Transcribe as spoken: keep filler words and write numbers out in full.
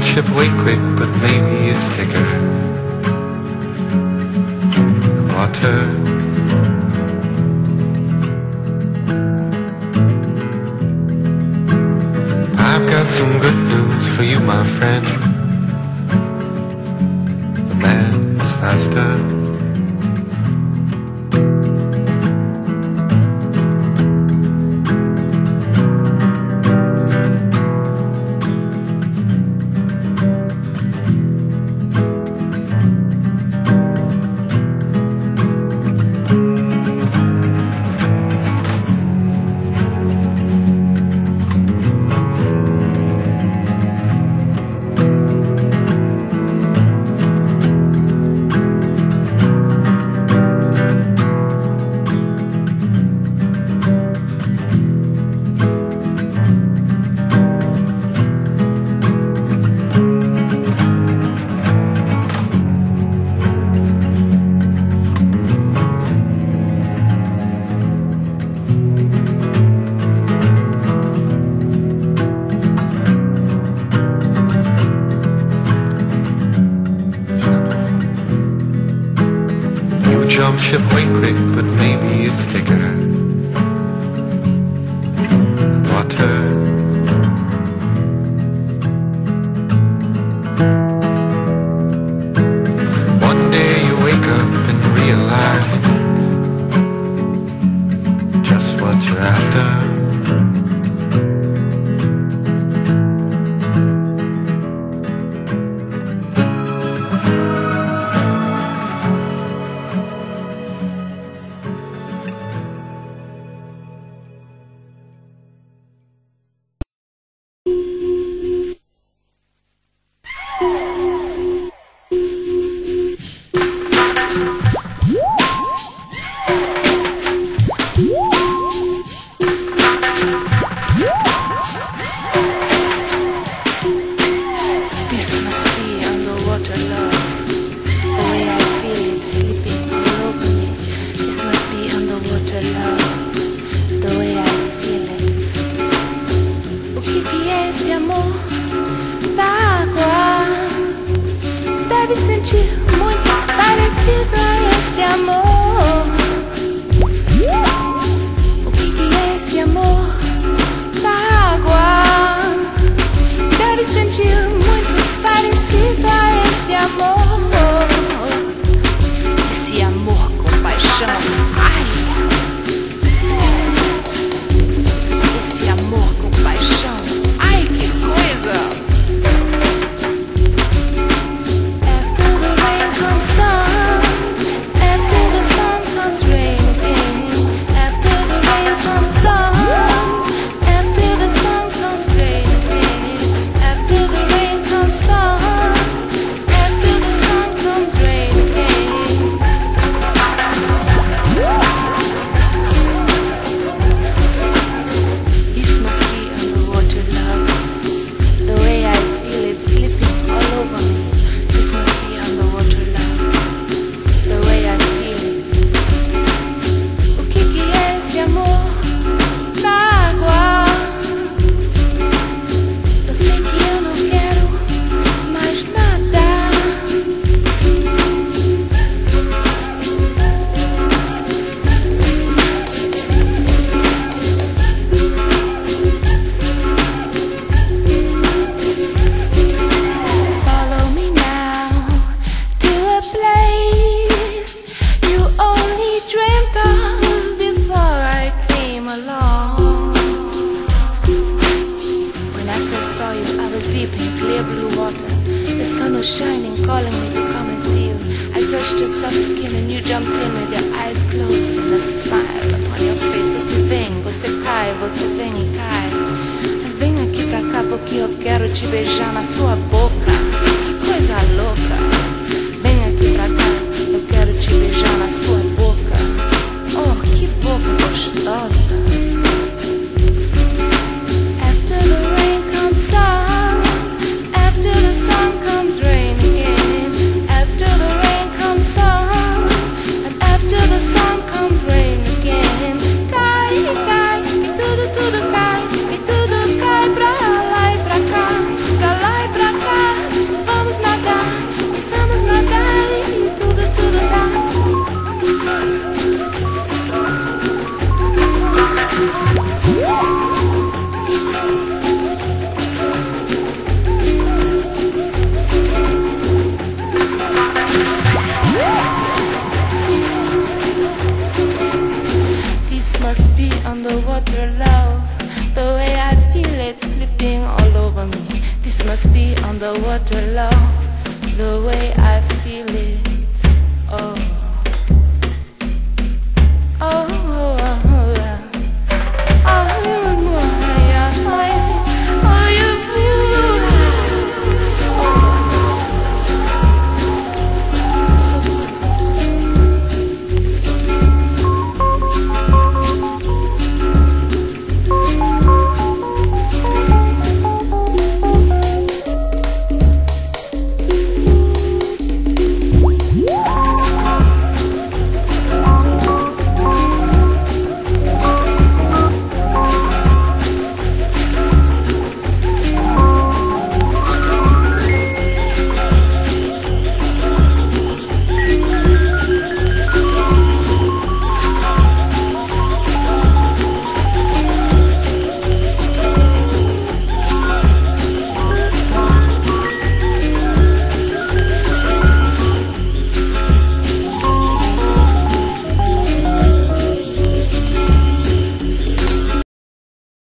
jump ship way quick, but maybe it's thicker. Water. I've got some good news for you, my friend. The man is faster. Jump ship way quick, but maybe it's thicker. Water. One day you wake up and realize just what you're after. Pra lá e pra cá, pra lá e pra cá. must be on the water, love, the way I feel.